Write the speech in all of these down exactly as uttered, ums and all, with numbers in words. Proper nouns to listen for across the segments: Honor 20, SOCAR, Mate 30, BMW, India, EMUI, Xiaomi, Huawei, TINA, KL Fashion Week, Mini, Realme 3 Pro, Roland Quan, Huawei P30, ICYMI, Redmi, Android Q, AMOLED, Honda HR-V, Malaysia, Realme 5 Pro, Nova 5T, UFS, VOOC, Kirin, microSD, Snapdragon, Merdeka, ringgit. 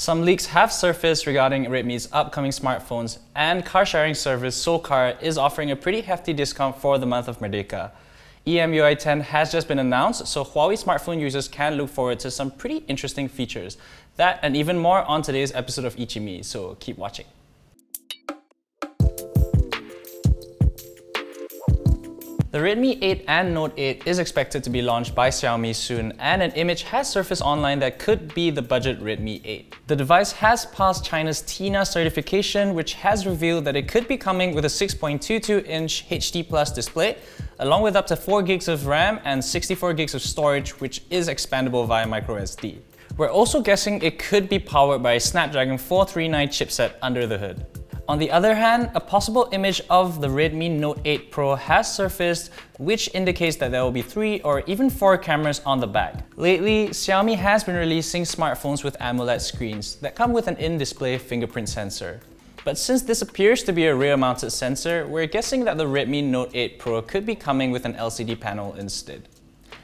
Some leaks have surfaced regarding Redmi's upcoming smartphones, and car sharing service SOCAR is offering a pretty hefty discount for the month of Merdeka. E M U I ten has just been announced, so Huawei smartphone users can look forward to some pretty interesting features. That and even more on today's episode of ICYMI, so keep watching. The Redmi eight and Note eight is expected to be launched by Xiaomi soon, and an image has surfaced online that could be the budget Redmi eight. The device has passed China's TINA certification, which has revealed that it could be coming with a six point two two inch H D plus display, along with up to four gigs of RAM and sixty-four gigs of storage, which is expandable via microSD. We're also guessing it could be powered by a Snapdragon four three nine chipset under the hood. On the other hand, a possible image of the Redmi Note eight Pro has surfaced, which indicates that there will be three or even four cameras on the back. Lately, Xiaomi has been releasing smartphones with AMOLED screens that come with an in-display fingerprint sensor. But since this appears to be a rear-mounted sensor, we're guessing that the Redmi Note eight Pro could be coming with an L C D panel instead.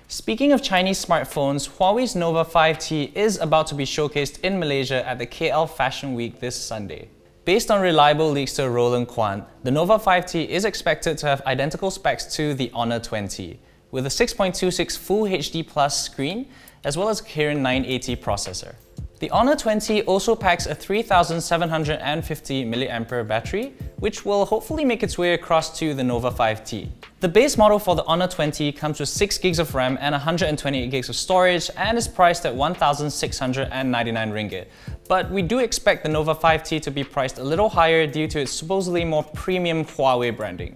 Speaking of Chinese smartphones, Huawei's Nova five T is about to be showcased in Malaysia at the K L Fashion Week this Sunday. Based on reliable leaks to Roland Quan, the Nova five T is expected to have identical specs to the Honor twenty, with a six point two six Full H D plus screen as well as a Kirin nine eighty processor. The Honor twenty also packs a three thousand seven hundred fifty milliamp hour battery, which will hopefully make its way across to the Nova five T. The base model for the Honor twenty comes with six gigs of RAM and one hundred twenty-eight gigs of storage and is priced at one thousand six hundred ninety-nine ringgit. But we do expect the Nova five T to be priced a little higher due to its supposedly more premium Huawei branding.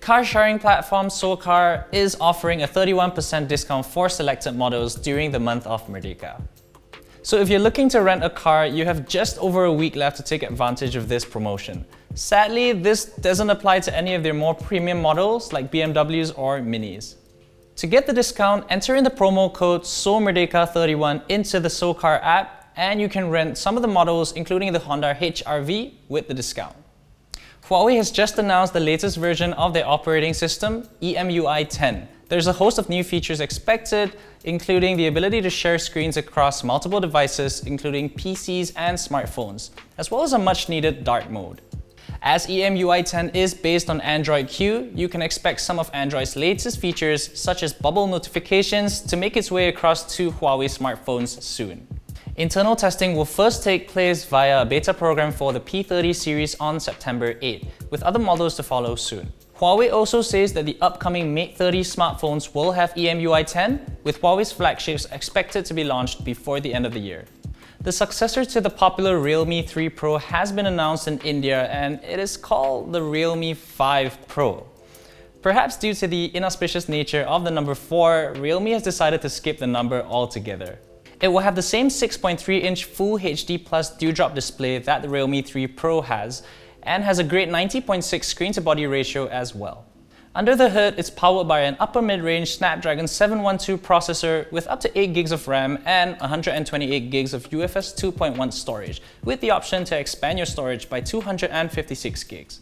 Car sharing platform SOCAR is offering a thirty-one percent discount for selected models during the month of Merdeka. So if you're looking to rent a car, you have just over a week left to take advantage of this promotion. Sadly, this doesn't apply to any of their more premium models like B M Ws or Minis. To get the discount, enter in the promo code S O C A R M E R D E K A three one into the SOCAR app, and you can rent some of the models, including the Honda H R V, with the discount. Huawei has just announced the latest version of their operating system, E M U I ten. There's a host of new features expected, including the ability to share screens across multiple devices, including P Cs and smartphones, as well as a much-needed dark mode. As E M U I ten is based on Android Q, you can expect some of Android's latest features, such as bubble notifications, to make its way across to Huawei smartphones soon. Internal testing will first take place via a beta program for the P thirty series on September eighth, with other models to follow soon. Huawei also says that the upcoming Mate thirty smartphones will have E M U I ten, with Huawei's flagships expected to be launched before the end of the year. The successor to the popular Realme three Pro has been announced in India, and it is called the Realme five Pro. Perhaps due to the inauspicious nature of the number four, Realme has decided to skip the number altogether. It will have the same six point three inch Full H D plus dewdrop display that the Realme three Pro has, and has a great ninety point six screen-to-body ratio as well. Under the hood, it's powered by an upper mid-range Snapdragon seven twelve processor with up to eight gigs of RAM and one hundred twenty-eight gigs of U F S two point one storage, with the option to expand your storage by two hundred fifty-six gigs.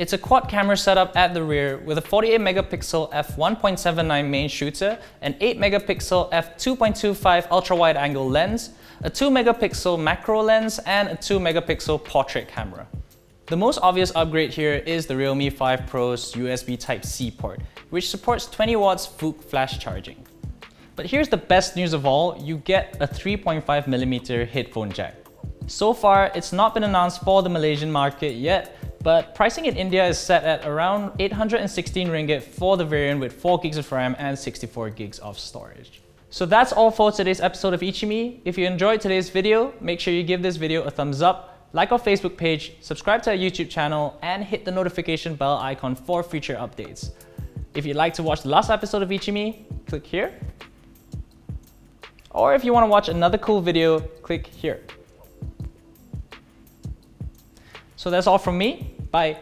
It's a quad-camera setup at the rear with a forty-eight megapixel f one point seven nine main shooter, an eight megapixel f two point two five ultra-wide-angle lens, a two megapixel macro lens, and a two megapixel portrait camera. The most obvious upgrade here is the Realme five Pro's U S B Type C port, which supports twenty watts VOOC flash charging. But here's the best news of all, you get a three point five millimeter headphone jack. So far, it's not been announced for the Malaysian market yet, but pricing in India is set at around eight hundred sixteen ringgit for the variant with four gigs of RAM and sixty-four gigs of storage. So that's all for today's episode of ICYMI. If you enjoyed today's video, make sure you give this video a thumbs up, like our Facebook page, subscribe to our YouTube channel, and hit the notification bell icon for future updates. If you'd like to watch the last episode of ICYMI, click here. Or if you want to watch another cool video, click here. So that's all from me. Bye.